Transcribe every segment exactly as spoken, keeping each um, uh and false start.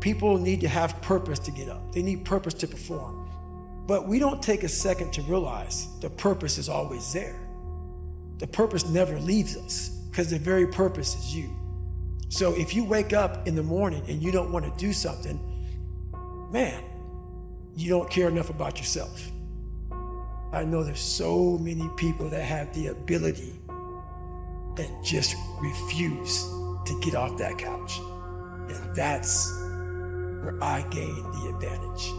People need to have purpose to get up. They need purpose to perform. But we don't take a second to realize the purpose is always there. The purpose never leaves us, because the very purpose is you. So if you wake up in the morning and you don't want to do something, man, you don't care enough about yourself. I know there's so many people that have the ability that just refuse to get off that couch. And that's where I gain the advantage.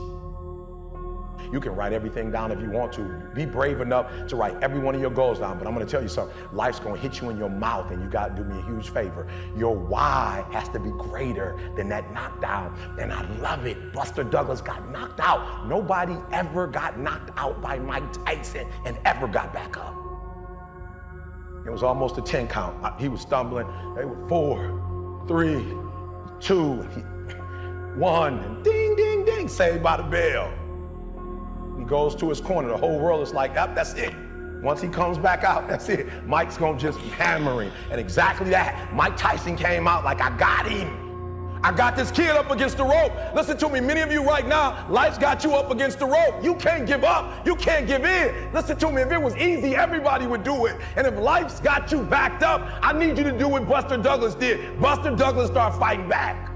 You can write everything down if you want to. Be brave enough to write every one of your goals down. But I'm going to tell you something. Life's going to hit you in your mouth, and you got to do me a huge favor. Your why has to be greater than that knockdown. And I love it. Buster Douglas got knocked out. Nobody ever got knocked out by Mike Tyson and ever got back up. It was almost a ten count. He was stumbling. They were four, three, two, one, and ding, ding, ding, saved by the bell. He goes to his corner. The whole world is like, oh, that's it. Once he comes back out, that's it. Mike's going to just hammer him. And exactly that. Mike Tyson came out like, I got him. I got this kid up against the rope. Listen to me. Many of you right now, life's got you up against the rope. You can't give up. You can't give in. Listen to me. If it was easy, everybody would do it. And if life's got you backed up, I need you to do what Buster Douglas did. Buster Douglas started fighting back.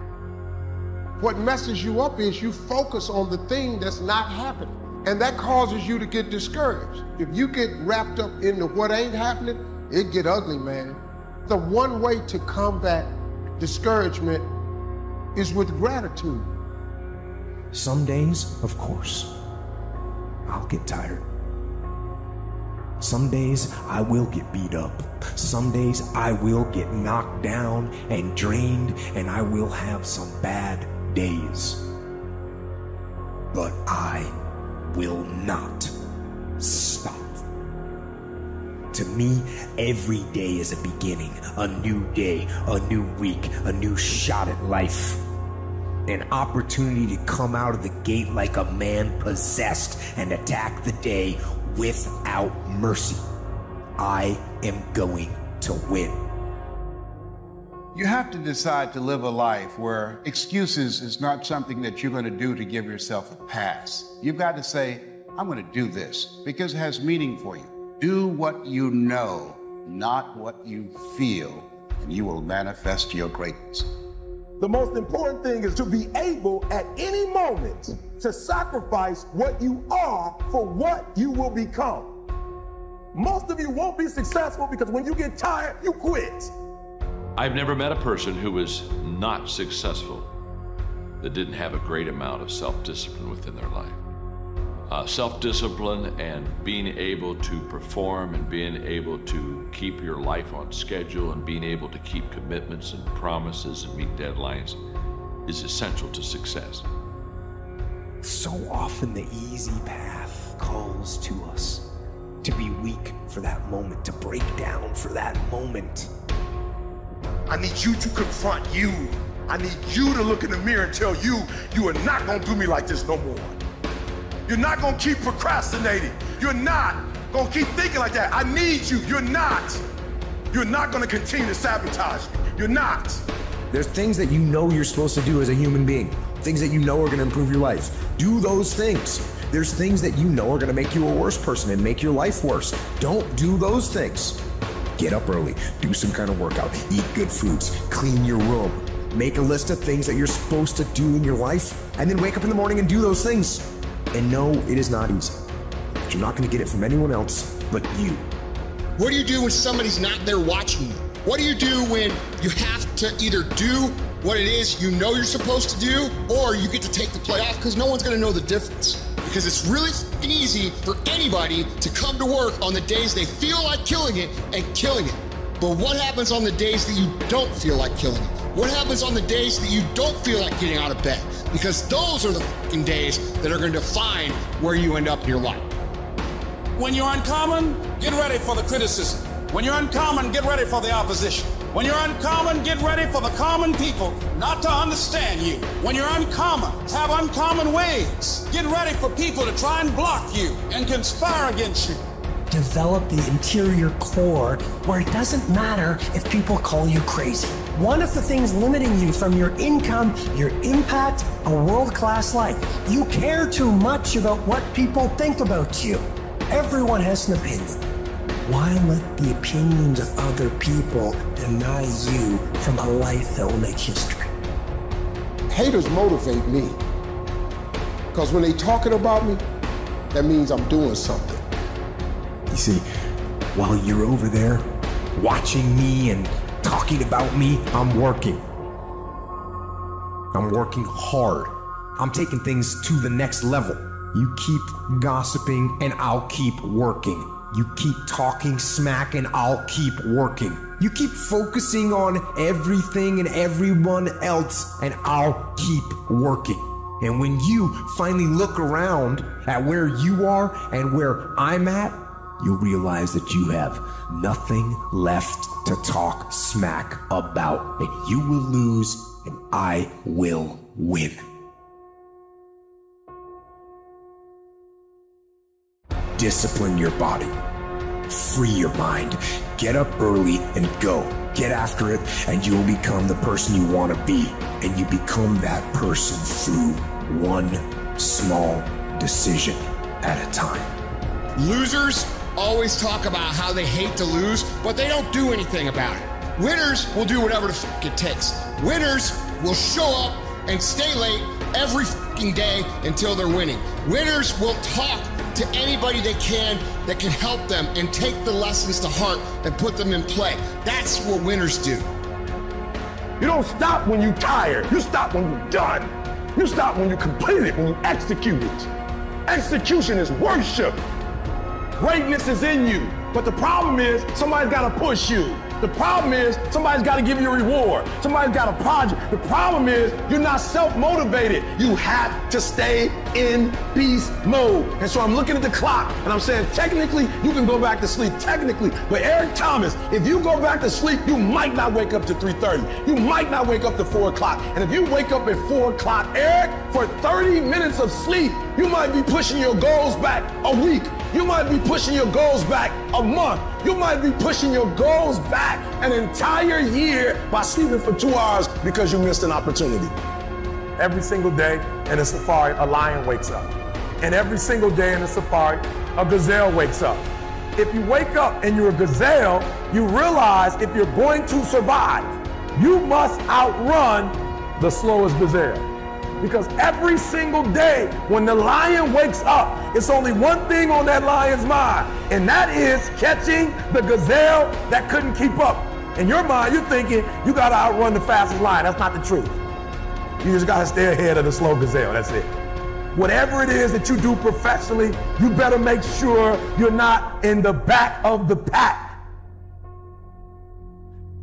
What messes you up is you focus on the thing that's not happening. And that causes you to get discouraged. If you get wrapped up into what ain't happening, it get ugly, man. The one way to combat discouragement is with gratitude. Some days, of course, I'll get tired. Some days I will get beat up. Some days I will get knocked down and drained, and I will have some bad days. But I will not stop. To me, every day is a beginning, a new day, a new week, a new shot at life, an opportunity to come out of the gate like a man possessed and attack the day without mercy. I am going to win. You have to decide to live a life where excuses is not something that you're going to do to give yourself a pass. You've got to say, I'm going to do this because it has meaning for you. Do what you know, not what you feel, and you will manifest your greatness. The most important thing is to be able at any moment to sacrifice what you are for what you will become. Most of you won't be successful because when you get tired, you quit. I've never met a person who was not successful that didn't have a great amount of self-discipline within their life. Uh, self-discipline and being able to perform and being able to keep your life on schedule and being able to keep commitments and promises and meet deadlines is essential to success. So often the easy path calls to us to be weak for that moment, to break down for that moment. I need you to confront you. I need you to look in the mirror and tell you, you are not going to do me like this no more. You're not going to keep procrastinating. You're not going to keep thinking like that. I need you. You're not. You're not going to continue to sabotage me. You're not. There's things that you know you're supposed to do as a human being, things that you know are going to improve your life. Do those things. There's things that you know are going to make you a worse person and make your life worse. Don't do those things. Get up early, do some kind of workout, eat good foods, clean your room, make a list of things that you're supposed to do in your life, and then wake up in the morning and do those things. And no, it is not easy. You're not going to get it from anyone else but you. What do you do when somebody's not there watching you? What do you do when you have to either do what it is you know you're supposed to do, or you get to take the play off because no one's going to know the difference? Because it's really easy for anybody to come to work on the days they feel like killing it and killing it. But what happens on the days that you don't feel like killing it? What happens on the days that you don't feel like getting out of bed? Because those are the fucking days that are going to define where you end up in your life. When you're uncommon, get ready for the criticism. When you're uncommon, get ready for the opposition. When you're uncommon, get ready for the common people not to understand you. When you're uncommon, have uncommon ways. Get ready for people to try and block you and conspire against you. Develop the interior core where it doesn't matter if people call you crazy. One of the things limiting you from your income, your impact, a world-class life. You care too much about what people think about you. Everyone has an opinion. Why let the opinions of other people deny you from a life that will make history? Haters motivate me. Because when they talking about me, that means I'm doing something. You see, while you're over there watching me and talking about me, I'm working. I'm working hard. I'm taking things to the next level. You keep gossiping and I'll keep working. You keep talking smack and I'll keep working. You keep focusing on everything and everyone else and I'll keep working. And when you finally look around at where you are and where I'm at, you'll realize that you have nothing left to talk smack about, and you will lose, and I will win. Discipline your body. Free your mind. Get up early and go. Get after it, and you'll become the person you want to be. And you become that person through one small decision at a time. Losers always talk about how they hate to lose, but they don't do anything about it. Winners will do whatever the f it takes. Winners will show up and stay late every f***ing day until they're winning. Winners will talk to anybody they can that can help them and take the lessons to heart and put them in play. That's what winners do. You don't stop when you're tired. You stop when you're done. You stop when you complete it, when you execute it. Execution is worship. Greatness is in you, but the problem is somebody's got to push you. The problem is somebody's got to give you a reward. Somebody's got a project. The problem is you're not self-motivated. You have to stay in beast mode. And so I'm looking at the clock and I'm saying, technically, you can go back to sleep, technically. But Eric Thomas, if you go back to sleep, you might not wake up to three thirty. You might not wake up to four o'clock. And if you wake up at four o'clock, Eric, for thirty minutes of sleep, you might be pushing your goals back a week. You might be pushing your goals back a month. You might be pushing your goals back an entire year by sleeping for two hours because you missed an opportunity. Every single day in a safari, a lion wakes up. And every single day in a safari, a gazelle wakes up. If you wake up and you're a gazelle, you realize if you're going to survive, you must outrun the slowest gazelle. Because every single day when the lion wakes up, it's only one thing on that lion's mind, and that is catching the gazelle that couldn't keep up. In your mind, you're thinking you got to outrun the fastest lion. That's not the truth. You just got to stay ahead of the slow gazelle. That's it. Whatever it is that you do professionally, you better make sure you're not in the back of the pack.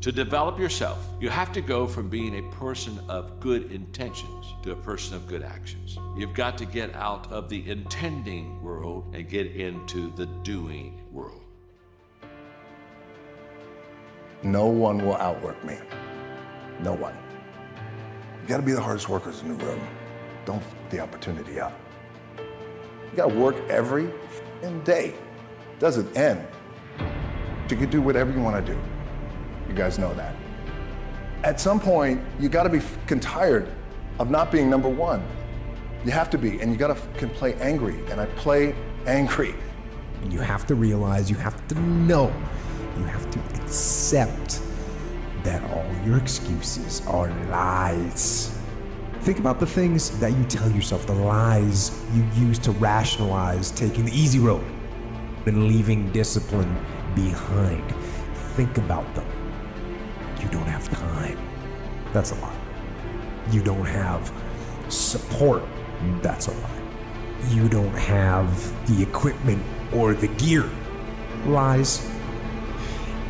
To develop yourself, you have to go from being a person of good intentions to a person of good actions. You've got to get out of the intending world and get into the doing world. No one will outwork me. No one. You gotta be the hardest workers in the room. Don't f the opportunity up. You gotta work every f***ing day. Doesn't end. You can do whatever you wanna do. You guys know that. At some point, you got to be fucking tired of not being number one. You have to be, and you got to fucking play angry. And I play angry. You have to realize, you have to know, you have to accept that all your excuses are lies. Think about the things that you tell yourself, the lies you use to rationalize taking the easy road and leaving discipline behind. Think about them. You don't have time. That's a lie. You don't have support. That's a lie. You don't have the equipment or the gear. Lies.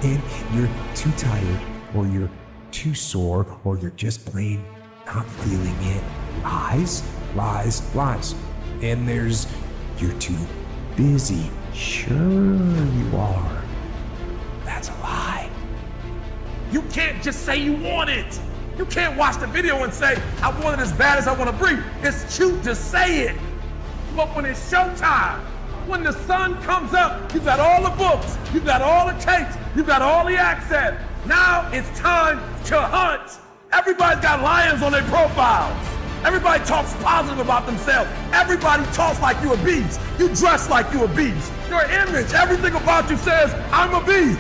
And you're too tired, or you're too sore, or you're just plain not feeling it. Lies, lies, lies. And there's, you're too busy. Sure you are. That's a lie. You can't just say you want it. You can't watch the video and say, I want it as bad as I want to breathe. It's cute to say it. But when it's showtime, when the sun comes up, you've got all the books, you've got all the tapes, you've got all the access. Now it's time to hunt. Everybody's got lions on their profiles. Everybody talks positive about themselves. Everybody talks like you a beast. You dress like you a beast. Your image, everything about you says, I'm a beast.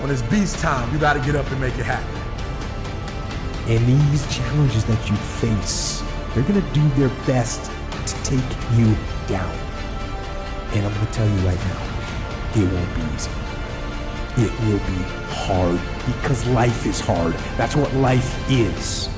When it's beast time, you gotta get up and make it happen. And these challenges that you face, they're gonna do their best to take you down. And I'm gonna tell you right now, it won't be easy. It will be hard because life is hard. That's what life is.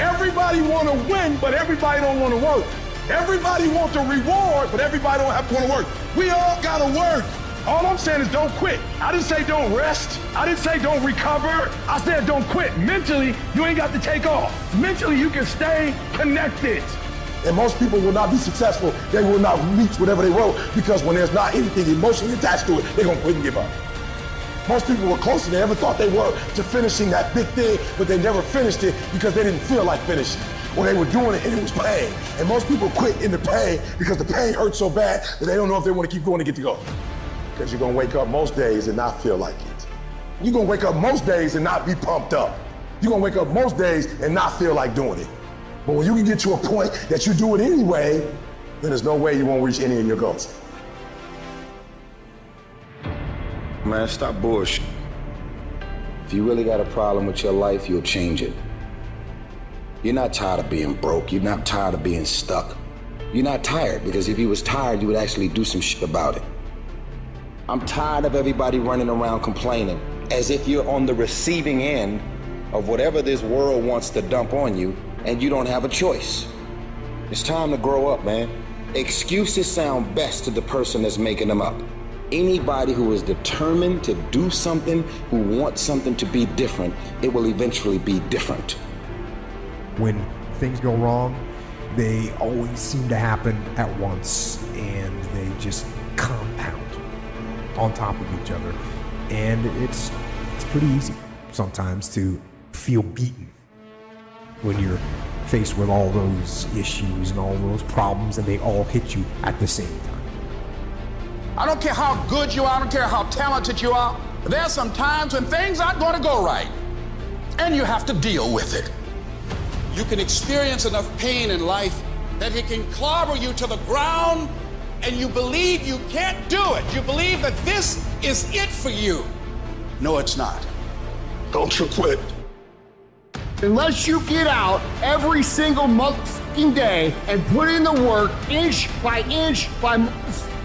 Everybody want to win, but everybody don't want to work. Everybody wants a reward, but everybody don't have to want to work. We all got to work. All I'm saying is don't quit. I didn't say don't rest. I didn't say don't recover. I said don't quit. Mentally, you ain't got to take off. Mentally, you can stay connected. And most people will not be successful. They will not reach whatever they wrote because when there's not anything emotionally attached to it, they're going to quit and give up. Most people were closer than they ever thought they were to finishing that big thing, but they never finished it because they didn't feel like finishing. Or they were doing it and it was pain. And most people quit in the pain because the pain hurts so bad that they don't know if they want to keep going to get to go. Because you're going to wake up most days and not feel like it. You're going to wake up most days and not be pumped up. You're going to wake up most days and not feel like doing it. But when you can get to a point that you do it anyway, then there's no way you won't reach any of your goals. Man, stop bullshit. If you really got a problem with your life, you'll change it. You're not tired of being broke. You're not tired of being stuck. You're not tired, because if you was tired, you would actually do some shit about it. I'm tired of everybody running around complaining, as if you're on the receiving end of whatever this world wants to dump on you, and you don't have a choice. It's time to grow up, man. Excuses sound best to the person that's making them up. Anybody who is determined to do something, who wants something to be different, it will eventually be different. When things go wrong, they always seem to happen at once, and they just compound on top of each other. And it's, it's pretty easy sometimes to feel beaten when you're faced with all those issues and all those problems, and they all hit you at the same time. I don't care how good you are, I don't care how talented you are, there are some times when things aren't going to go right, and you have to deal with it. You can experience enough pain in life that it can clobber you to the ground, and you believe you can't do it. You believe that this is it for you. No, it's not. Don't you quit. Unless you get out every single motherfucking day and put in the work inch by inch by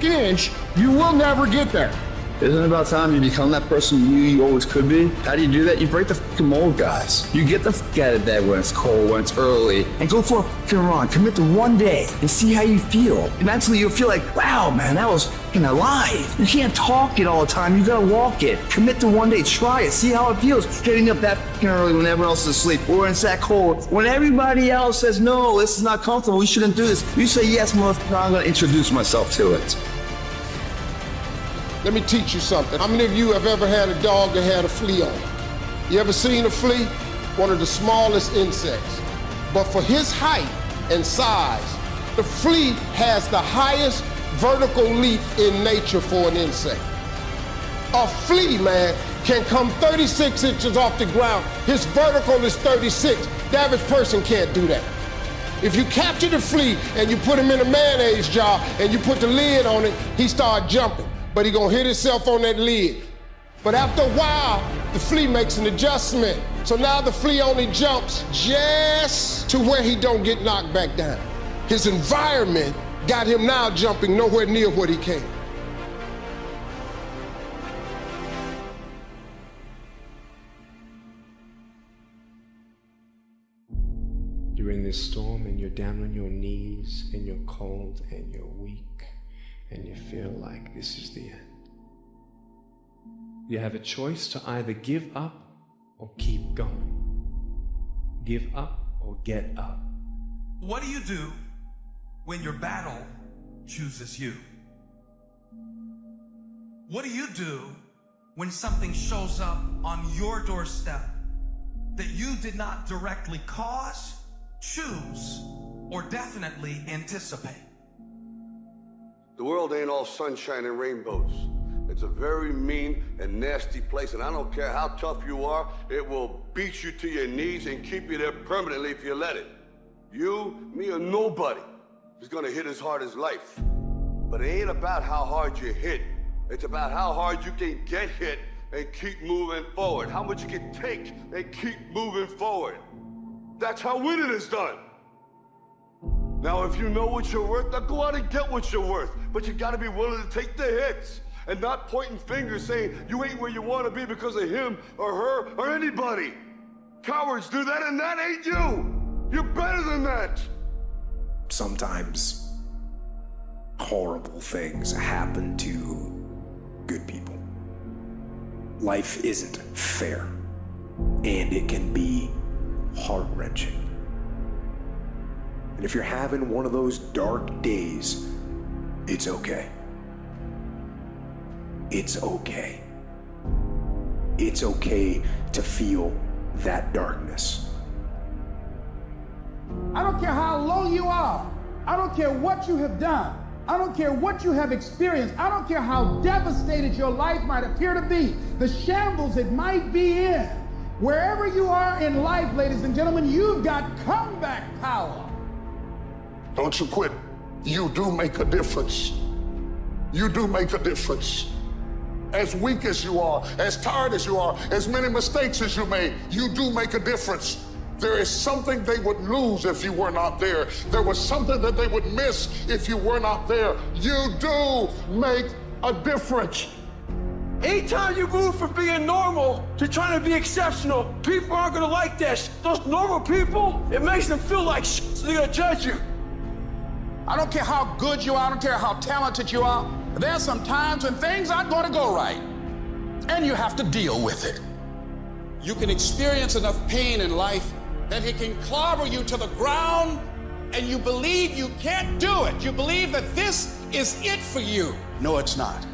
inch, you will never get there. Isn't it about time you become that person you knew you always could be? How do you do that? You break the fucking mold, guys. You get the fuck out of bed when it's cold, when it's early, and go for a fucking run. Commit to one day and see how you feel. And mentally, you'll feel like, wow, man, that was fucking alive. You can't talk it all the time. You gotta walk it. Commit to one day. Try it. See how it feels. Getting up that fucking early when everyone else is asleep, or it's that cold. When everybody else says, no, this is not comfortable. You shouldn't do this. You say, yes, motherfucker, I'm gonna introduce myself to it. Let me teach you something. How many of you have ever had a dog that had a flea on it? You ever seen a flea? One of the smallest insects. But for his height and size, the flea has the highest vertical leap in nature for an insect. A flea, man, can come thirty-six inches off the ground. His vertical is thirty-six. The average person can't do that. If you capture the flea and you put him in a mayonnaise jar and you put the lid on it, he starts jumping. But he gonna hit himself on that lid. But after a while, the flea makes an adjustment. So now the flea only jumps just to where he don't get knocked back down. His environment got him now jumping nowhere near what he came. You're in this storm and you're down on your knees and you're cold and you're weak. And you feel like this is the end. You have a choice to either give up or keep going. Give up or get up. What do you do when your battle chooses you? What do you do when something shows up on your doorstep that you did not directly cause, choose, or definitely anticipate? The world ain't all sunshine and rainbows. It's a very mean and nasty place, and I don't care how tough you are, it will beat you to your knees and keep you there permanently if you let it. You, me, or nobody is gonna hit as hard as life. But it ain't about how hard you hit. It's about how hard you can get hit and keep moving forward. How much you can take and keep moving forward. That's how winning is done. Now, if you know what you're worth, then go out and get what you're worth. But you gotta be willing to take the hits and not pointing fingers saying you ain't where you wanna be because of him or her or anybody. Cowards do that, and that ain't you. You're better than that. Sometimes horrible things happen to good people. Life isn't fair, and it can be heart-wrenching. And if you're having one of those dark days, it's okay. It's okay. It's okay to feel that darkness. I don't care how low you are. I don't care what you have done. I don't care what you have experienced. I don't care how devastated your life might appear to be, the shambles it might be in. Wherever you are in life, ladies and gentlemen, you've got comeback power. Don't you quit. You do make a difference. You do make a difference. As weak as you are, as tired as you are, as many mistakes as you made, you do make a difference. There is something they would lose if you were not there. There was something that they would miss if you were not there. You do make a difference. Anytime you move from being normal to trying to be exceptional, people aren't gonna like that. Those normal people, it makes them feel like shit, so they're gonna judge you. I don't care how good you are, I don't care how talented you are. There are some times when things aren't gonna go right, and you have to deal with it. You can experience enough pain in life that it can clobber you to the ground, and you believe you can't do it. You believe that this is it for you. No, it's not.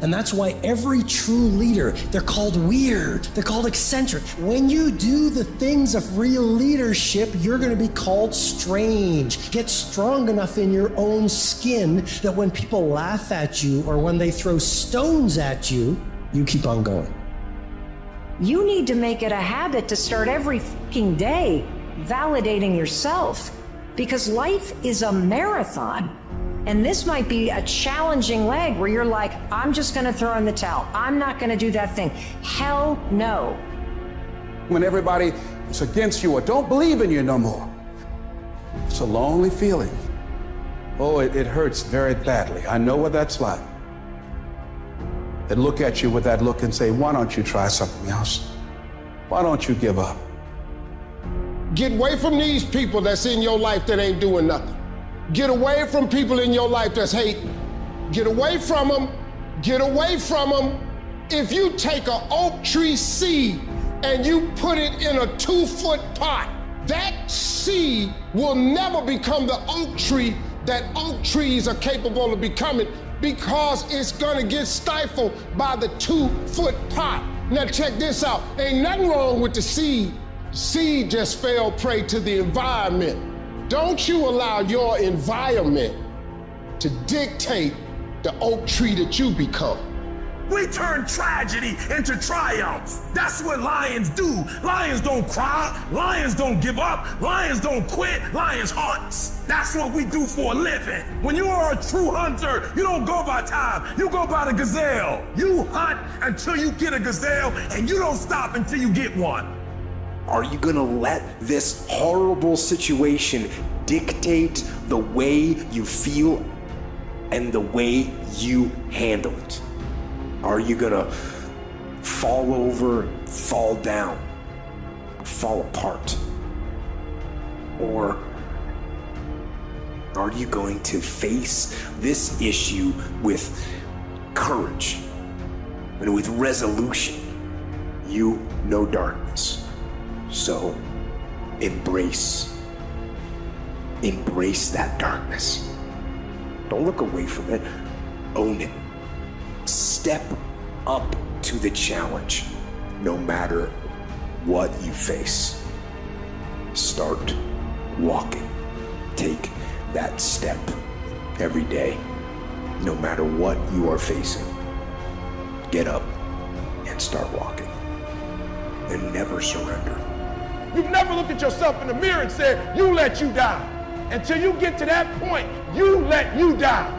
And that's why every true leader, they're called weird, they're called eccentric. When you do the things of real leadership, you're gonna be called strange. Get strong enough in your own skin that when people laugh at you or when they throw stones at you, you keep on going. You need to make it a habit to start every fucking day validating yourself, because life is a marathon. And this might be a challenging leg where you're like, I'm just gonna throw in the towel. I'm not gonna do that thing. Hell no. When everybody is against you or don't believe in you no more, it's a lonely feeling. Oh, it, it hurts very badly. I know what that's like. They look at you with that look and say, why don't you try something else? Why don't you give up? Get away from these people that's in your life that ain't doing nothing. Get away from people in your life that's hating. Get away from them. Get away from them. If you take an oak tree seed and you put it in a two-foot pot, that seed will never become the oak tree that oak trees are capable of becoming, because it's gonna get stifled by the two-foot pot. Now check this out. Ain't nothing wrong with the seed. Seed just fell prey to the environment. Don't you allow your environment to dictate the oak tree that you become. We turn tragedy into triumph. That's what lions do. Lions don't cry. Lions don't give up. Lions don't quit. Lions hunt. That's what we do for a living. When you are a true hunter, you don't go by time. You go by the gazelle. You hunt until you get a gazelle, and you don't stop until you get one. Are you gonna let this horrible situation dictate the way you feel and the way you handle it? Are you gonna fall over, fall down, fall apart? Or are you going to face this issue with courage and with resolution? You know darkness. So, embrace, embrace that darkness. Don't look away from it, own it. Step up to the challenge, no matter what you face. Start walking. Take that step every day, no matter what you are facing. get up and start walking. And never surrender. You've never looked at yourself in the mirror and said, you let you down. Until you get to that point, you let you down.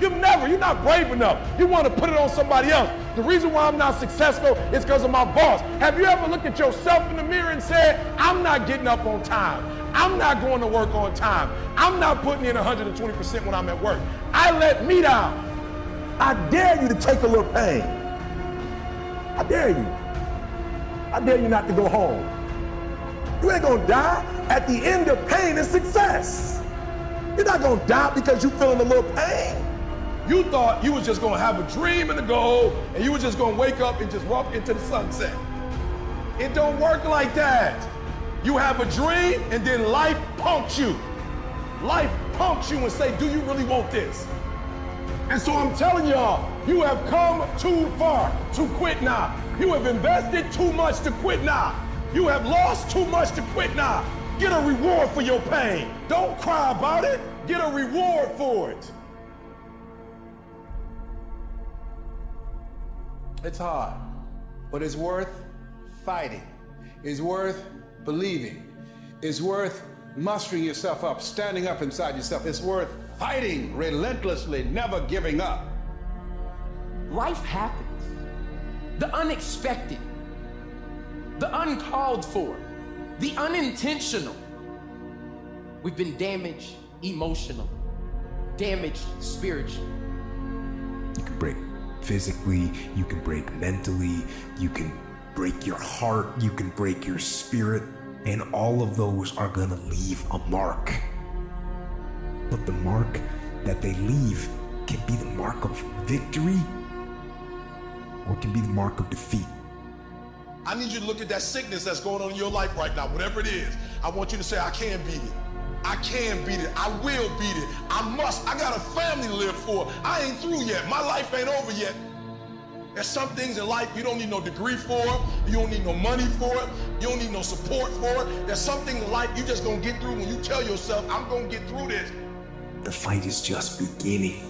You've never, you're not brave enough. You want to put it on somebody else. The reason why I'm not successful is because of my boss. Have you ever looked at yourself in the mirror and said, I'm not getting up on time. I'm not going to work on time. I'm not putting in one hundred twenty percent when I'm at work. I let me down. I dare you to take a little pain. I dare you. I dare you not to go home. You ain't gonna die at the end of pain and success. You're not gonna die because you're feeling a little pain. You thought you was just gonna have a dream and a goal, and you was just gonna wake up and just walk into the sunset. It don't work like that. You have a dream, and then life punks you. Life punks you and say, do you really want this? And so I'm telling y'all, you have come too far to quit now. You have invested too much to quit now. You have lost too much to quit now. Get a reward for your pain. Don't cry about it. Get a reward for it. It's hard, but it's worth fighting. It's worth believing. It's worth mustering yourself up, standing up inside yourself. It's worth fighting relentlessly, never giving up. Life happens. The unexpected. The uncalled for, the unintentional. We've been damaged emotionally, damaged spiritually. You can break physically, you can break mentally, you can break your heart, you can break your spirit, and all of those are gonna leave a mark. But the mark that they leave can be the mark of victory or it can be the mark of defeat. I need you to look at that sickness that's going on in your life right now, whatever it is. I want you to say, I can beat it. I can beat it. I will beat it. I must. I got a family to live for. I ain't through yet. My life ain't over yet. There's some things in life you don't need no degree for. You don't need no money for it. You don't need no support for it. There's something in life you just gonna get through when you tell yourself, I'm gonna get through this. The fight is just beginning.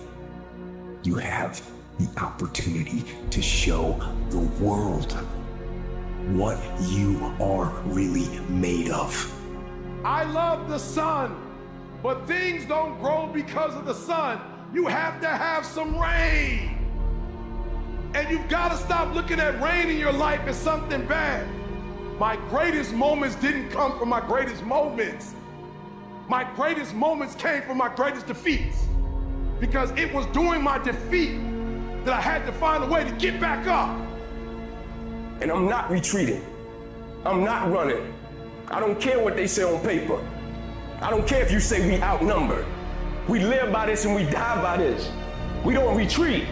You have the opportunity to show the world what you are really made of. I love the sun, but things don't grow because of the sun. You have to have some rain. And you've got to stop looking at rain in your life as something bad. My greatest moments didn't come from my greatest moments. My greatest moments came from my greatest defeats. Because it was during my defeat that I had to find a way to get back up. And I'm not retreating. I'm not running. I don't care what they say on paper. I don't care if you say we outnumbered. We live by this and we die by this. We don't retreat.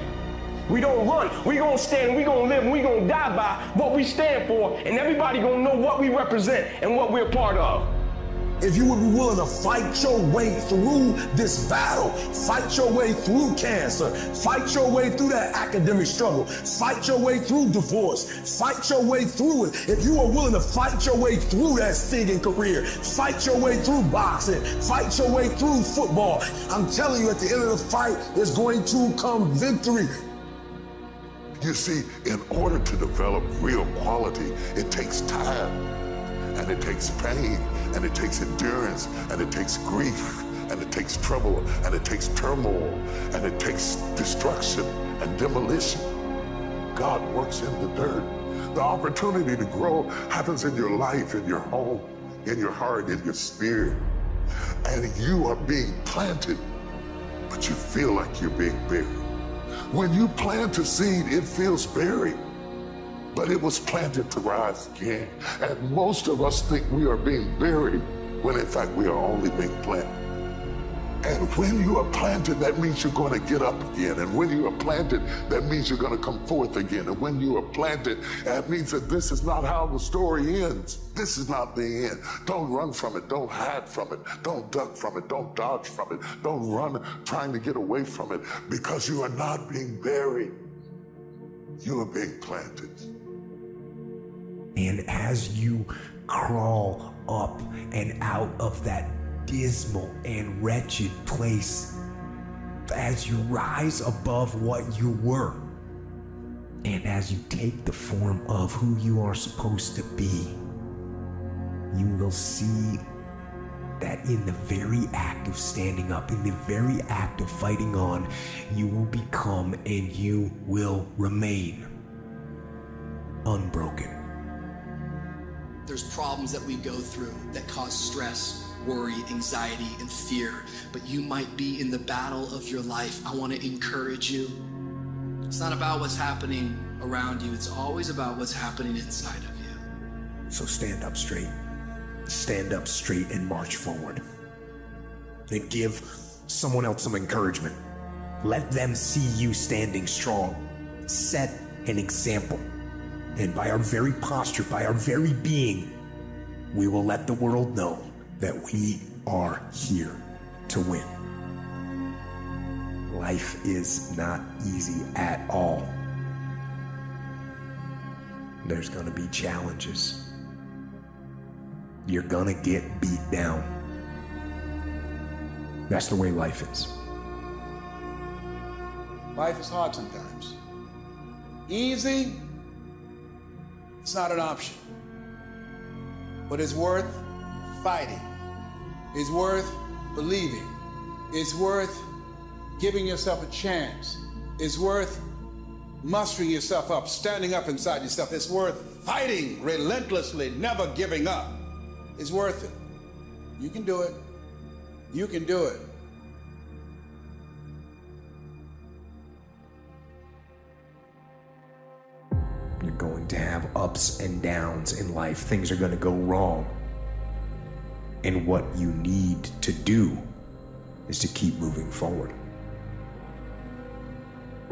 We don't run. We gonna stand, we gonna live, and we gonna die by what we stand for, and everybody gonna know what we represent and what we're part of. If you would be willing to fight your way through this battle, fight your way through cancer, fight your way through that academic struggle, fight your way through divorce, fight your way through it. If you are willing to fight your way through that singing career, fight your way through boxing, fight your way through football, I'm telling you, at the end of the fight, there's going to come victory. You see, in order to develop real quality, it takes time. And it takes pain, and it takes endurance, and it takes grief, and it takes trouble, and it takes turmoil, and it takes destruction and demolition. God works in the dirt. The opportunity to grow happens in your life, in your home, in your heart, in your spirit. And you are being planted, but you feel like you're being buried. When you plant a seed, it feels buried. But it was planted to rise again. And most of us think we are being buried when in fact we are only being planted. And when you are planted, that means you're going to get up again. And when you are planted, that means you're going to come forth again. And when you are planted, that means that this is not how the story ends. This is not the end. Don't run from it. Don't hide from it. Don't duck from it. Don't dodge from it. Don't run trying to get away from it, because you are not being buried. You are being planted. And as you crawl up and out of that dismal and wretched place, as you rise above what you were and And as you take the form of who you are supposed to be, you will see that in the very act of standing up, in the very act of fighting on, you will become and you will remain unbroken. There's problems that we go through that cause stress, worry, anxiety, and fear, but you might be in the battle of your life. I want to encourage you. It's not about what's happening around you. It's always about what's happening inside of you. So stand up straight. Stand up straight and march forward. And give someone else some encouragement. Let them see you standing strong. Set an example. And by our very posture, by our very being, we will let the world know that we are here to win. Life is not easy at all. There's gonna be challenges. You're gonna get beat down. That's the way life is. Life is hard sometimes. Easy, it's not an option. But it's worth fighting. It's worth believing. It's worth giving yourself a chance. It's worth mustering yourself up, standing up inside yourself. It's worth fighting relentlessly, never giving up. It's worth it. You can do it. You can do it. You're going to have ups and downs in life. Things are going to go wrong. And what you need to do is to keep moving forward.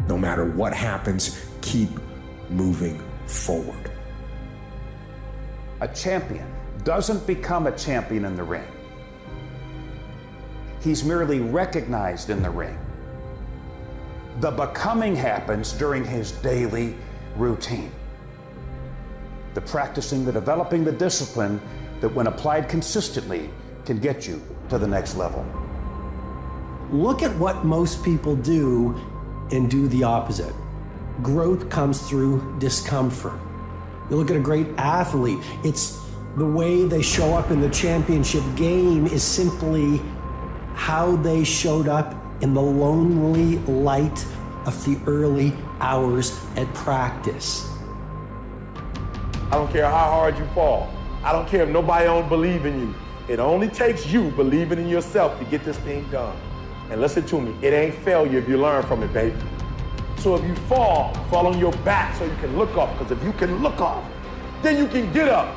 No matter what happens, keep moving forward. A champion doesn't become a champion in the ring. He's merely recognized in the ring. The becoming happens during his daily routine. The practicing, the developing, the discipline that when applied consistently can get you to the next level. Look at what most people do and do the opposite. Growth comes through discomfort. You look at a great athlete, it's the way they show up in the championship game is simply how they showed up in the lonely light of the early hours at practice. I don't care how hard you fall. I don't care if nobody don't believe in you. It only takes you believing in yourself to get this thing done. And listen to me, it ain't failure if you learn from it, baby. So if you fall, fall on your back so you can look up, because if you can look up, then you can get up.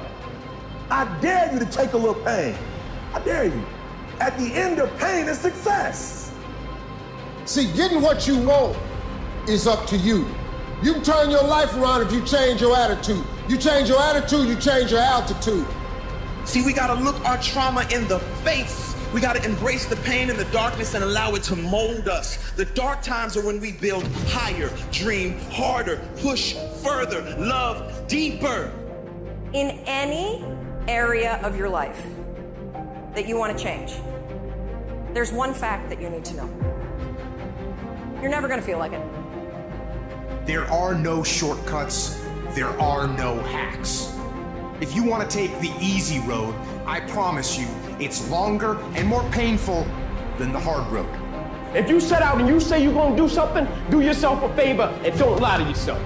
I dare you to take a little pain. I dare you. At the end of pain is success. See, getting what you want is up to you. You can turn your life around if you change your attitude. You change your attitude, you change your altitude. See, we gotta look our trauma in the face. We gotta embrace the pain and the darkness and allow it to mold us. The dark times are when we build higher, dream harder, push further, love deeper. In any area of your life that you want to change, there's one fact that you need to know. You're never going to feel like it. There are no shortcuts. There are no hacks. If you want to take the easy road, I promise you, it's longer and more painful than the hard road. If you set out and you say you're going to do something, do yourself a favor and don't lie to yourself.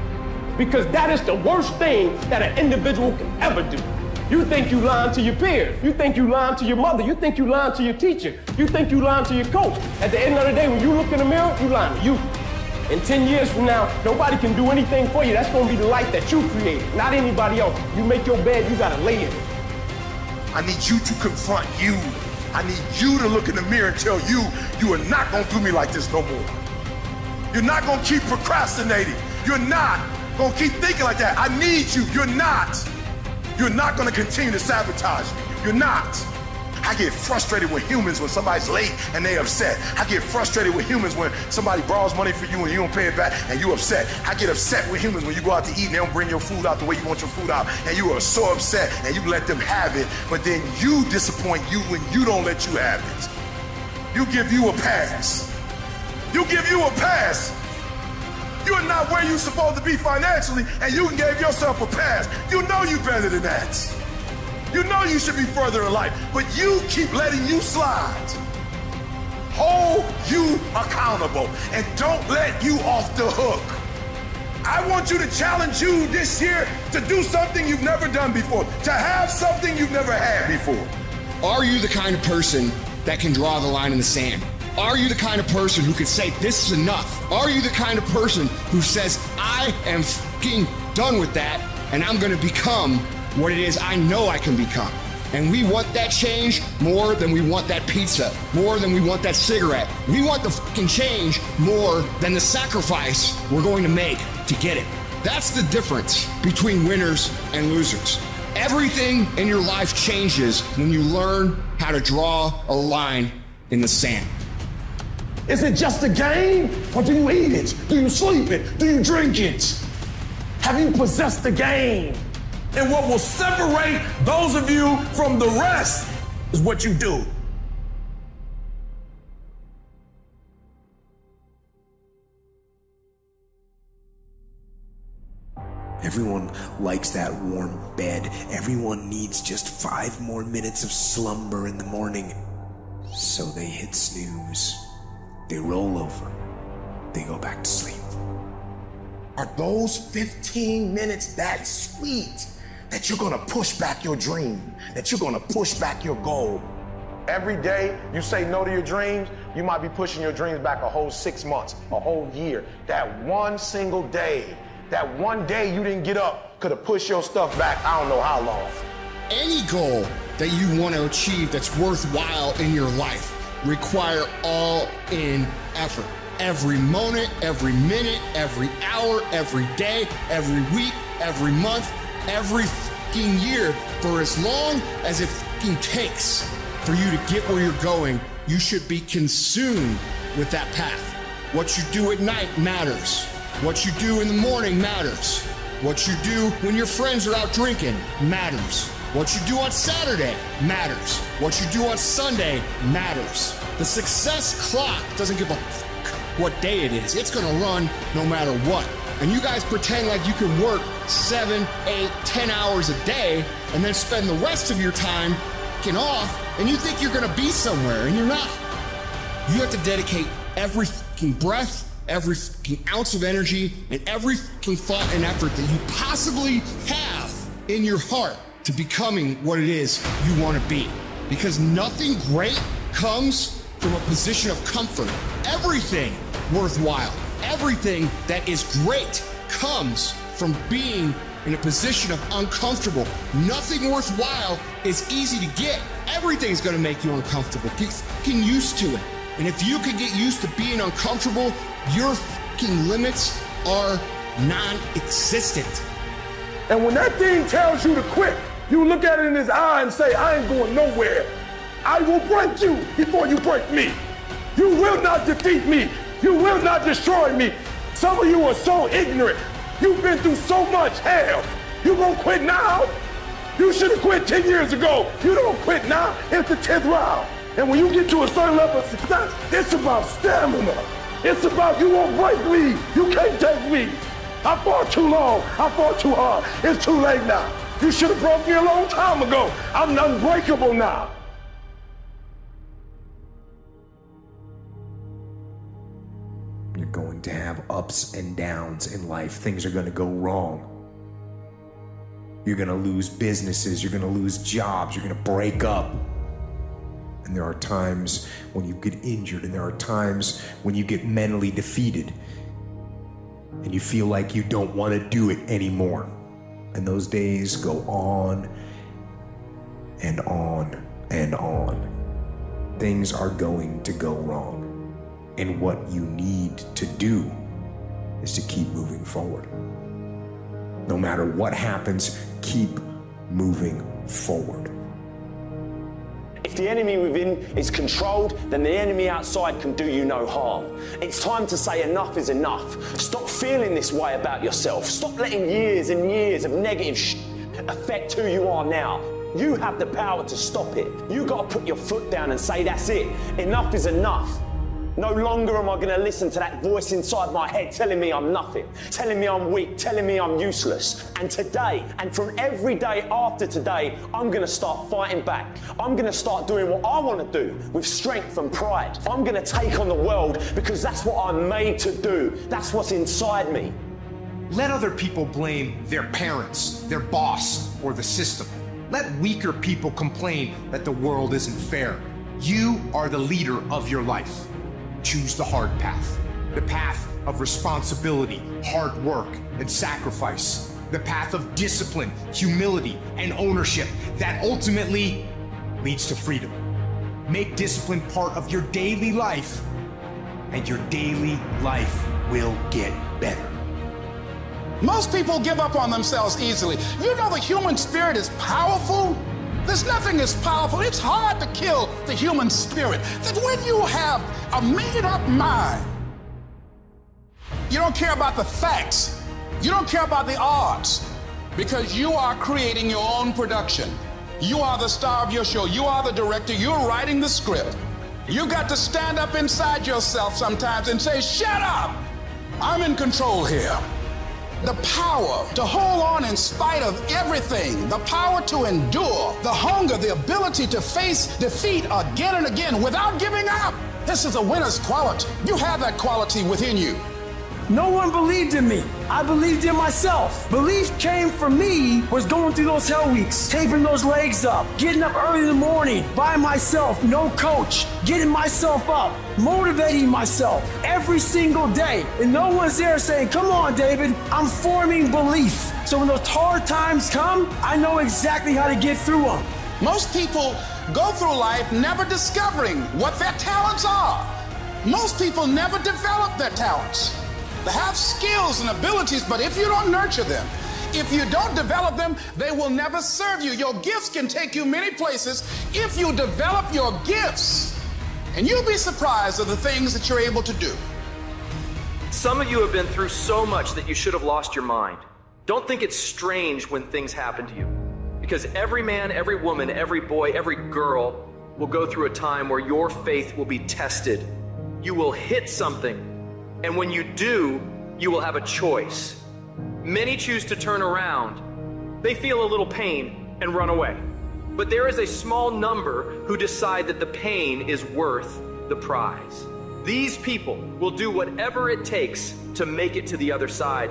Because that is the worst thing that an individual can ever do. You think you lying to your peers. You think you lying to your mother. You think you lying to your teacher. You think you lying to your coach. At the end of the day, when you look in the mirror, you lying to you. And ten years from now, nobody can do anything for you. That's going to be the life that you created, not anybody else. You make your bed, you got to lay in it. I need you to confront you. I need you to look in the mirror and tell you, you are not going to do me like this no more. You're not going to keep procrastinating. You're not gonna keep thinking like that. I need you. You're not. You're not gonna continue to sabotage me. You're not. I get frustrated with humans when somebody's late and they upset. I get frustrated with humans when somebody borrows money for you and you don't pay it back and you upset. I get upset with humans when you go out to eat and they don't bring your food out the way you want your food out and you are so upset and you let them have it, but then you disappoint you when you don't let you have it. You give you a pass. You give you a pass. You're not where you're supposed to be financially, and you gave yourself a pass. You know you better than that. You know you should be further in life, but you keep letting you slide. Hold you accountable, and don't let you off the hook. I want you to challenge you this year to do something you've never done before, to have something you've never had before. Are you the kind of person that can draw the line in the sand? Are you the kind of person who can say, this is enough? Are you the kind of person who says, I am fucking done with that, and I'm gonna become what it is I know I can become? And we want that change more than we want that pizza, more than we want that cigarette. We want the fucking change more than the sacrifice we're going to make to get it. That's the difference between winners and losers. Everything in your life changes when you learn how to draw a line in the sand. Is it just a game, or do you eat it? Do you sleep it? Do you drink it? Have you possessed the game? And what will separate those of you from the rest is what you do. Everyone likes that warm bed. Everyone needs just five more minutes of slumber in the morning. So they hit snooze. They roll over. They go back to sleep. Are those fifteen minutes that sweet? That you're gonna push back your dream, that you're gonna push back your goal. Every day you say no to your dreams, you might be pushing your dreams back a whole six months, a whole year. That one single day, that one day you didn't get up could have pushed your stuff back I don't know how long. Any goal that you want to achieve that's worthwhile in your life require all-in effort. Every moment, every minute, every hour, every day, every week, every month, every f***ing year, for as long as it f***ing takes for you to get where you're going, you should be consumed with that path. What you do at night matters. What you do in the morning matters. What you do when your friends are out drinking matters. What you do on Saturday matters. What you do on Sunday matters. The success clock doesn't give a f*** what day it is. It's gonna run no matter what. And you guys pretend like you can work seven, eight, ten hours a day and then spend the rest of your time f***ing off, and you think you're gonna be somewhere, and you're not. You have to dedicate every f***ing breath, every f***ing ounce of energy, and every f***ing thought and effort that you possibly have in your heart to becoming what it is you wanna be. Because nothing great comes from a position of comfort. Everything worthwhile, everything that is great comes from being in a position of uncomfortable. Nothing worthwhile is easy to get. Everything's gonna make you uncomfortable. Get fucking used to it. And if you can get used to being uncomfortable, your fucking limits are non-existent. And when that thing tells you to quit, you look at it in his eye and say, I ain't going nowhere. I will break you before you break me. You will not defeat me. You will not destroy me. Some of you are so ignorant. You've been through so much hell. You won't quit now? You should have quit ten years ago. You don't quit now. It's the tenth round. And when you get to a certain level of success, it's about stamina. It's about you won't break me. You can't take me. I fought too long. I fought too hard. It's too late now. You should have broke me a long time ago. I'm unbreakable now. You're going to have ups and downs in life. Things are going to go wrong. You're going to lose businesses. You're going to lose jobs. You're going to break up. And there are times when you get injured, and there are times when you get mentally defeated, and you feel like you don't want to do it anymore. And those days go on and on and on. Things are going to go wrong. And what you need to do is to keep moving forward. No matter what happens, keep moving forward. If the enemy within is controlled, then the enemy outside can do you no harm. It's time to say enough is enough. Stop feeling this way about yourself. Stop letting years and years of negative sh affect who you are now. You have the power to stop it. You gotta put your foot down and say, that's it. Enough is enough. No longer am I going to listen to that voice inside my head telling me I'm nothing, telling me I'm weak, telling me I'm useless. And today, and from every day after today, I'm going to start fighting back. I'm going to start doing what I want to do with strength and pride. I'm going to take on the world because that's what I'm made to do. That's what's inside me. Let other people blame their parents, their boss, or the system. Let weaker people complain that the world isn't fair. You are the leader of your life. Choose the hard path, the path of responsibility, hard work, and sacrifice, the path of discipline, humility, and ownership that ultimately leads to freedom. Make discipline part of your daily life, and your daily life will get better. Most people give up on themselves easily. You know the human spirit is powerful. There's nothing as powerful. It's hard to kill the human spirit. That when you have a made-up mind, you don't care about the facts. You don't care about the odds, because you are creating your own production. You are the star of your show. You are the director. You're writing the script. You got to stand up inside yourself sometimes and say, shut up! I'm in control here. The power to hold on in spite of everything, the power to endure, the hunger, the ability to face defeat again and again without giving up. This is a winner's quality. You have that quality within you. No one believed in me. I believed in myself. Belief came from me, was going through those hell weeks, taping those legs up, getting up early in the morning by myself, no coach, getting myself up, motivating myself every single day. And no one's there saying, come on, David, I'm forming belief. So when those hard times come, I know exactly how to get through them. Most people go through life never discovering what their talents are. Most people never develop their talents. They have skills and abilities, but if you don't nurture them, if you don't develop them, they will never serve you. Your gifts can take you many places if you develop your gifts. And you'll be surprised at the things that you're able to do. Some of you have been through so much that you should have lost your mind. Don't think it's strange when things happen to you, because every man, every woman, every boy, every girl will go through a time where your faith will be tested. You will hit something. And when you do, you will have a choice. Many choose to turn around. They feel a little pain and run away. But there is a small number who decide that the pain is worth the prize. These people will do whatever it takes to make it to the other side.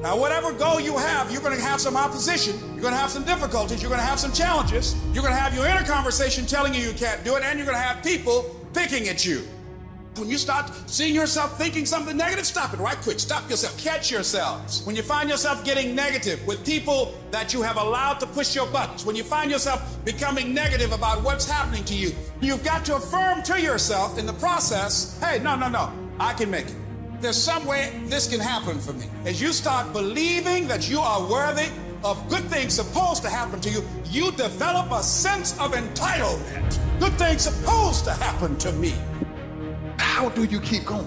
Now, whatever goal you have, you're going to have some opposition. You're going to have some difficulties. You're going to have some challenges. You're going to have your inner conversation telling you you can't do it, and you're going to have people picking at you. When you start seeing yourself thinking something negative, stop it right quick. Stop yourself. Catch yourselves. When you find yourself getting negative with people that you have allowed to push your buttons, when you find yourself becoming negative about what's happening to you, you've got to affirm to yourself in the process, hey, no, no, no, I can make it. There's some way this can happen for me. As you start believing that you are worthy of good things supposed to happen to you, you develop a sense of entitlement. Good things supposed to happen to me. How do you keep going?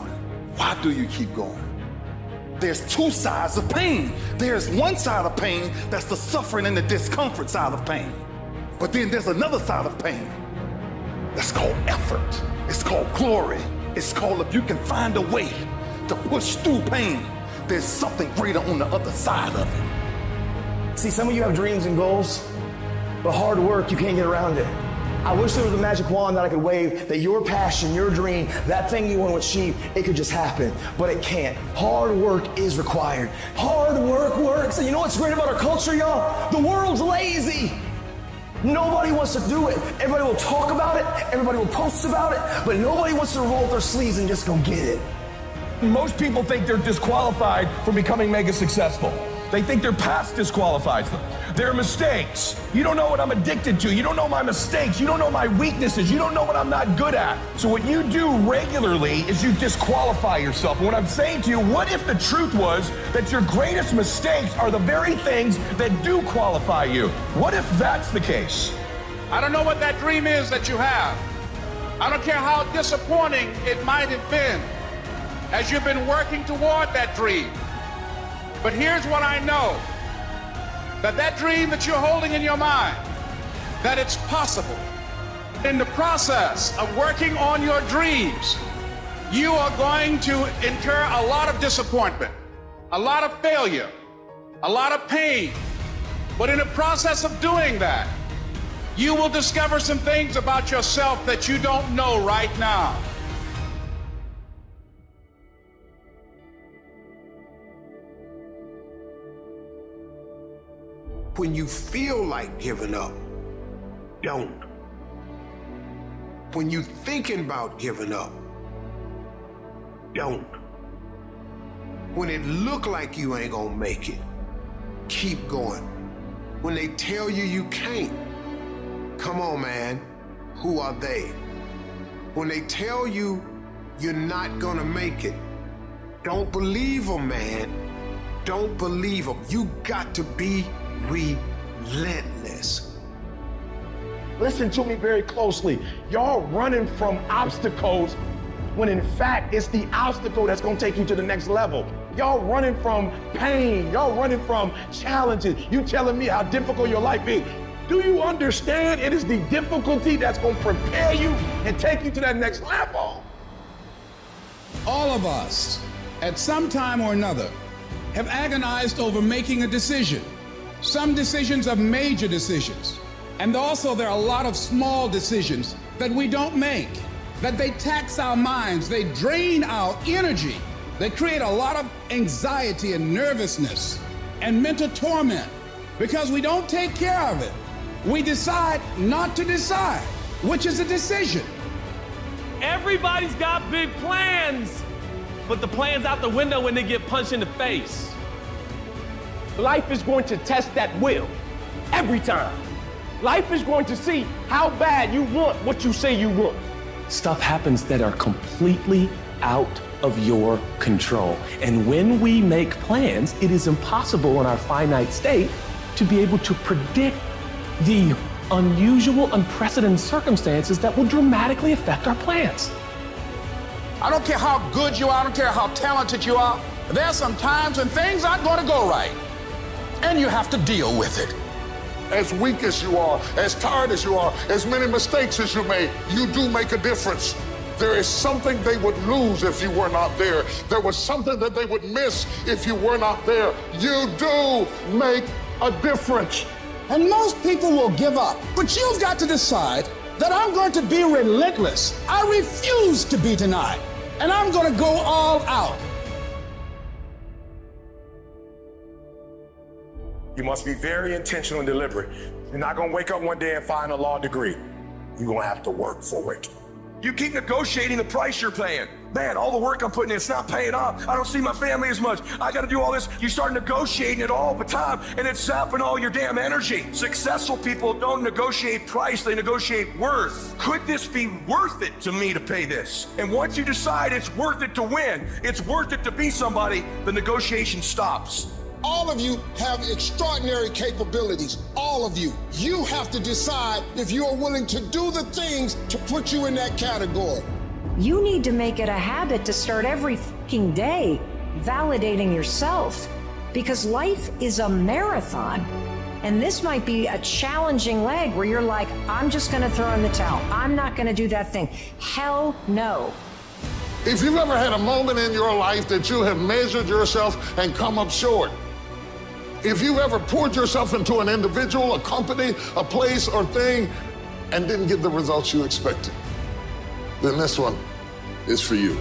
Why do you keep going? There's two sides of pain. There's one side of pain that's the suffering and the discomfort side of pain. But then there's another side of pain that's called effort. It's called glory. It's called, if you can find a way to push through pain, there's something greater on the other side of it. See, some of you have dreams and goals, but hard work, you can't get around it. I wish there was a magic wand that I could wave that your passion, your dream, that thing you want to achieve, it could just happen, but it can't. Hard work is required. Hard work works. And you know what's great about our culture, y'all? The world's lazy. Nobody wants to do it. Everybody will talk about it. Everybody will post about it, but nobody wants to roll up their sleeves and just go get it. Most people think they're disqualified from becoming mega successful. They think their past disqualifies them. Their mistakes. You don't know what I'm addicted to. You don't know my mistakes. You don't know my weaknesses. You don't know what I'm not good at. So what you do regularly is you disqualify yourself. And what I'm saying to you, what if the truth was that your greatest mistakes are the very things that do qualify you? What if that's the case? I don't know what that dream is that you have. I don't care how disappointing it might have been as you've been working toward that dream. But here's what I know, that that dream that you're holding in your mind, that it's possible. In the process of working on your dreams, you are going to incur a lot of disappointment, a lot of failure, a lot of pain. But in the process of doing that, you will discover some things about yourself that you don't know right now. When you feel like giving up, don't. When you're thinking about giving up, don't. When it look like you ain't gonna make it, keep going. When they tell you you can't, come on, man, who are they? When they tell you you're not gonna make it, don't believe them, man. Don't believe them. You got to be relentless. Listen to me very closely. Y'all running from obstacles when in fact it's the obstacle that's gonna take you to the next level. Y'all running from pain, y'all running from challenges. You telling me how difficult your life is. Do you understand it is the difficulty that's gonna prepare you and take you to that next level? All of us, at some time or another, have agonized over making a decision. Some decisions are major decisions. And also there are a lot of small decisions that we don't make, that they tax our minds, they drain our energy, they create a lot of anxiety and nervousness and mental torment because we don't take care of it. We decide not to decide, which is a decision. Everybody's got big plans, but the plan's out the window when they get punched in the face. Life is going to test that will every time. Life is going to see how bad you want what you say you want. Stuff happens that are completely out of your control. And when we make plans, it is impossible in our finite state to be able to predict the unusual, unprecedented circumstances that will dramatically affect our plans. I don't care how good you are, I don't care how talented you are, there are some times when things aren't going to go right. And you have to deal with it. As weak as you are, as tired as you are, as many mistakes as you made, you do make a difference. There is something they would lose if you were not there. There was something that they would miss if you were not there. You do make a difference. And most people will give up, but you've got to decide that I'm going to be relentless. I refuse to be denied, and I'm going to go all out. You must be very intentional and deliberate. You're not gonna wake up one day and find a law degree. You're gonna have to work for it. You keep negotiating the price you're paying. Man, all the work I'm putting in, it's not paying off. I don't see my family as much. I gotta do all this. You start negotiating it all the time, and it's sapping all your damn energy. Successful people don't negotiate price, they negotiate worth. Could this be worth it to me to pay this? And once you decide it's worth it to win, it's worth it to be somebody, the negotiation stops. All of you have extraordinary capabilities, all of you. You have to decide if you are willing to do the things to put you in that category. You need to make it a habit to start every fucking day validating yourself, because life is a marathon. And this might be a challenging leg where you're like, I'm just gonna throw in the towel. I'm not gonna do that thing. Hell no. If you've ever had a moment in your life that you have measured yourself and come up short, if you ever poured yourself into an individual, a company, a place, or thing, and didn't get the results you expected, then this one is for you.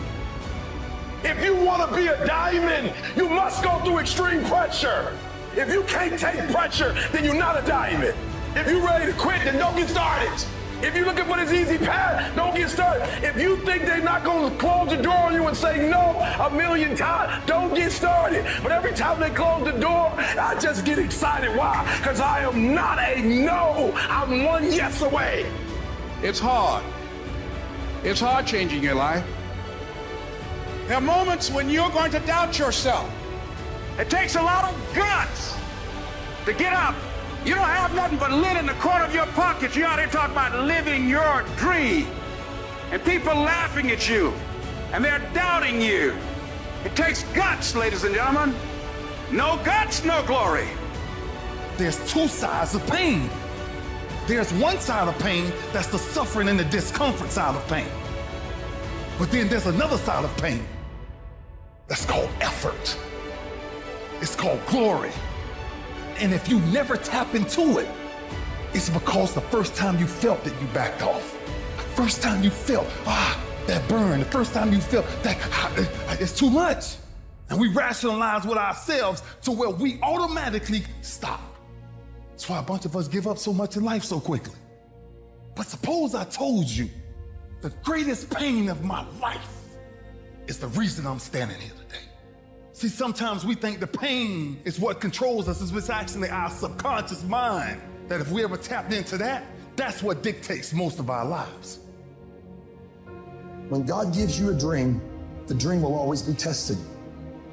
If you want to be a diamond, you must go through extreme pressure. If you can't take pressure, then you're not a diamond. If you're ready to quit, then don't get started. If you're looking for this easy path, don't get started. If you think they're not going to close the door on you and say no a million times, don't get started. But every time they close the door, I just get excited. Why? Because I am not a no. I'm one yes away. It's hard. It's hard changing your life. There are moments when you're going to doubt yourself. It takes a lot of guts to get up. You don't have nothing but lint in the corner of your pocket. You out there talking about living your dream. And people laughing at you. And they're doubting you. It takes guts, ladies and gentlemen. No guts, no glory. There's two sides of pain. There's one side of pain that's the suffering and the discomfort side of pain. But then there's another side of pain that's called effort. It's called glory. And if you never tap into it, it's because the first time you felt it, you backed off. The first time you felt, ah, that burn. The first time you felt that, ah, it's too much. And we rationalize with ourselves to where we automatically stop. That's why a bunch of us give up so much in life so quickly. But suppose I told you the greatest pain of my life is the reason I'm standing here today. See, sometimes we think the pain is what controls us. It's actually our subconscious mind that if we ever tapped into that, that's what dictates most of our lives. When God gives you a dream, the dream will always be tested.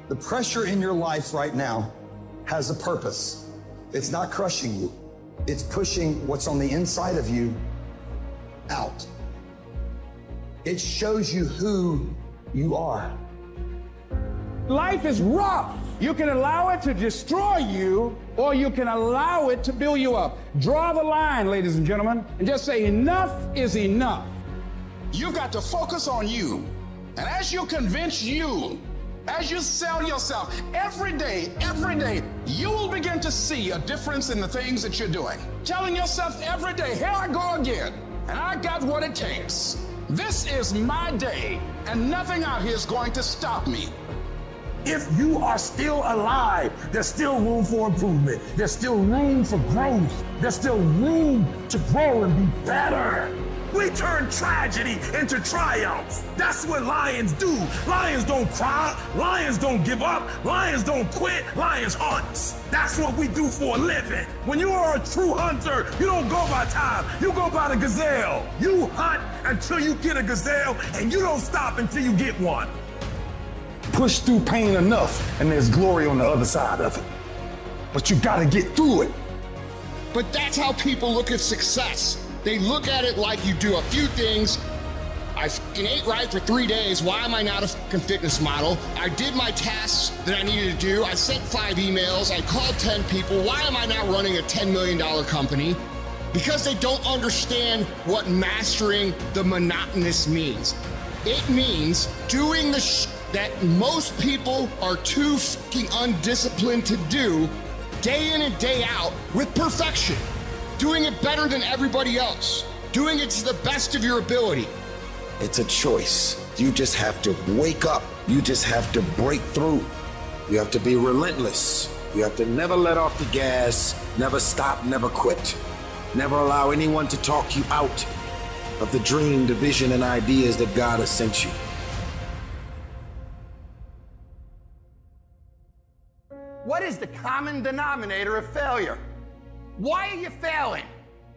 The pressure in your life right now has a purpose. It's not crushing you. It's pushing what's on the inside of you out. It shows you who you are. Life is rough. You can allow it to destroy you, or you can allow it to build you up. Draw the line, ladies and gentlemen, and just say enough is enough. You've got to focus on you. And as you convince you, as you sell yourself, every day, every day, you will begin to see a difference in the things that you're doing. Telling yourself every day, here I go again, and I got what it takes. This is my day, and nothing out here is going to stop me. If you are still alive, there's still room for improvement. There's still room for growth. There's still room to grow and be better. We turn tragedy into triumph. That's what lions do. Lions don't cry. Lions don't give up. Lions don't quit. Lions hunt. That's what we do for a living. When you are a true hunter, you don't go by time. You go by the gazelle. You hunt until you get a gazelle, and you don't stop until you get one. Push through pain enough, and there's glory on the other side of it. But you gotta get through it. But that's how people look at success. They look at it like you do a few things. I f***ing ate right for three days. Why am I not a f***ing fitness model? I did my tasks that I needed to do. I sent five emails. I called ten people. Why am I not running a ten million dollar company? Because they don't understand what mastering the monotonous means. It means doing the sh that most people are too f***ing undisciplined to do day in and day out with perfection. Doing it better than everybody else. Doing it to the best of your ability. It's a choice. You just have to wake up. You just have to break through. You have to be relentless. You have to never let off the gas, never stop, never quit. Never allow anyone to talk you out of the dream, the vision, and ideas that God has sent you. What is the common denominator of failure? Why are you failing?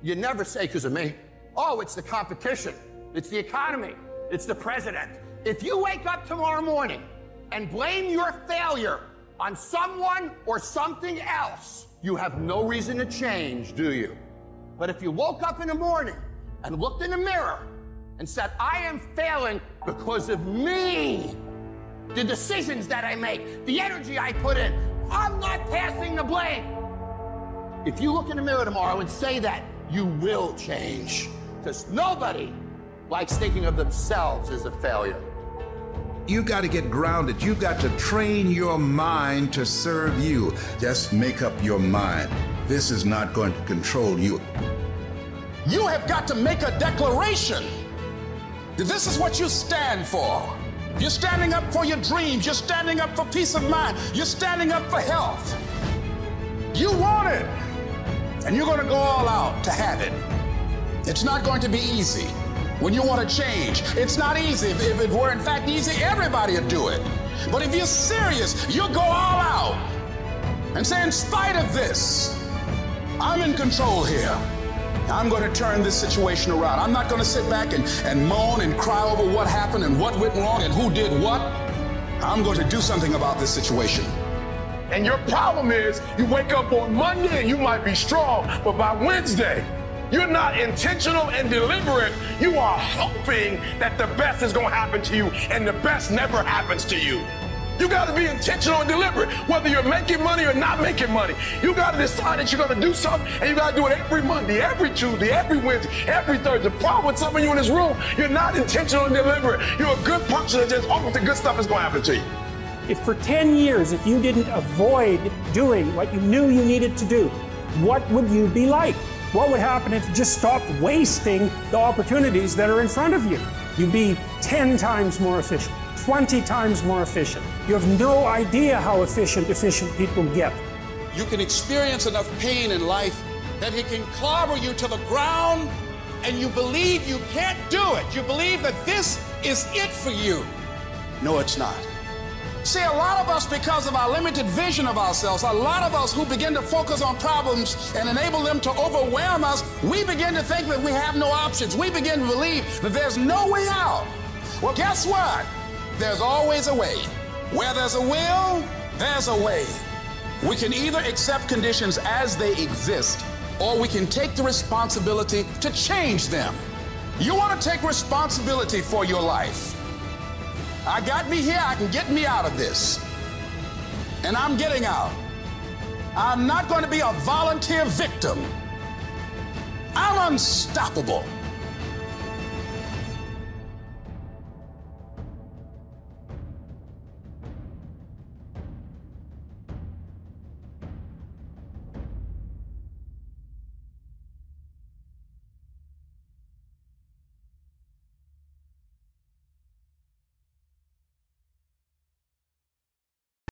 You never say, because of me. Oh, it's the competition. It's the economy. It's the president. If you wake up tomorrow morning and blame your failure on someone or something else, you have no reason to change, do you? But if you woke up in the morning and looked in the mirror and said, I am failing because of me, the decisions that I make, the energy I put in, I'm not passing the blame. If you look in the mirror tomorrow and say that, you will change. Because nobody likes thinking of themselves as a failure. You got to get grounded. You got to train your mind to serve you. Just make up your mind. This is not going to control you. You have got to make a declaration that this is what you stand for. You're standing up for your dreams. You're standing up for peace of mind. You're standing up for health. You want it. And you're going to go all out to have it. It's not going to be easy when you want to change. It's not easy. If, if it were, in fact, easy, everybody would do it. But if you're serious, you'll go all out and say, in spite of this, I'm in control here. I'm going to turn this situation around. I'm not going to sit back and, and moan and cry over what happened and what went wrong and who did what. I'm going to do something about this situation. And your problem is you wake up on Monday and you might be strong, but by Wednesday, you're not intentional and deliberate. You are hoping that the best is going to happen to you, and the best never happens to you. You got to be intentional and deliberate, whether you're making money or not making money. You got to decide that you're going to do something, and you got to do it every Monday, every Tuesday, every Wednesday, every Thursday. The problem with some of you in this room, you're not intentional and deliberate. You're a good puncher that just hopes the good stuff is going to happen to you. If for ten years, if you didn't avoid doing what you knew you needed to do, what would you be like? What would happen if you just stopped wasting the opportunities that are in front of you? You'd be ten times more efficient, twenty times more efficient. You have no idea how efficient efficient people get. You can experience enough pain in life that it can clobber you to the ground, and you believe you can't do it. You believe that this is it for you. No, it's not. See, a lot of us, because of our limited vision of ourselves, a lot of us who begin to focus on problems and enable them to overwhelm us, we begin to think that we have no options. We begin to believe that there's no way out. Well, guess what? There's always a way. Where there's a will, there's a way. We can either accept conditions as they exist, or we can take the responsibility to change them. You want to take responsibility for your life. I got me here, I can get me out of this. And I'm getting out. I'm not going to be a volunteer victim. I'm unstoppable.